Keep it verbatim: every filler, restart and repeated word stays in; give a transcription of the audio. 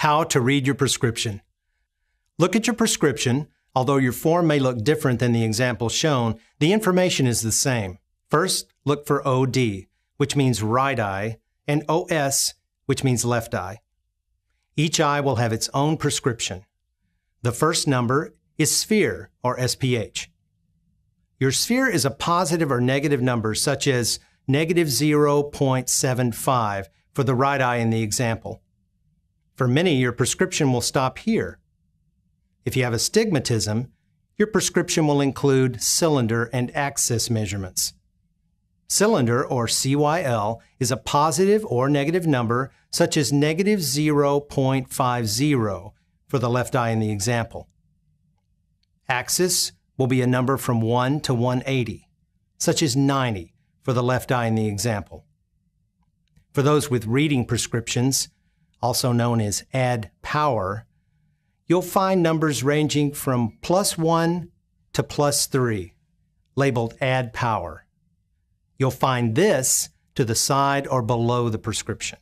How to read your prescription. Look at your prescription. Although your form may look different than the example shown, the information is the same. First, look for O D, which means right eye, and O S, which means left eye. Each eye will have its own prescription. The first number is sphere, or S P H. Your sphere is a positive or negative number, such as negative zero point seven five for the right eye in the example. For many, your prescription will stop here. If you have astigmatism, your prescription will include cylinder and axis measurements. Cylinder, or C Y L, is a positive or negative number, such as negative zero point five zero for the left eye in the example. Axis will be a number from one to one hundred eighty, such as ninety for the left eye in the example. For those with reading prescriptions, also known as ad power, you'll find numbers ranging from plus one to plus three, labeled ad power. You'll find this to the side or below the prescription.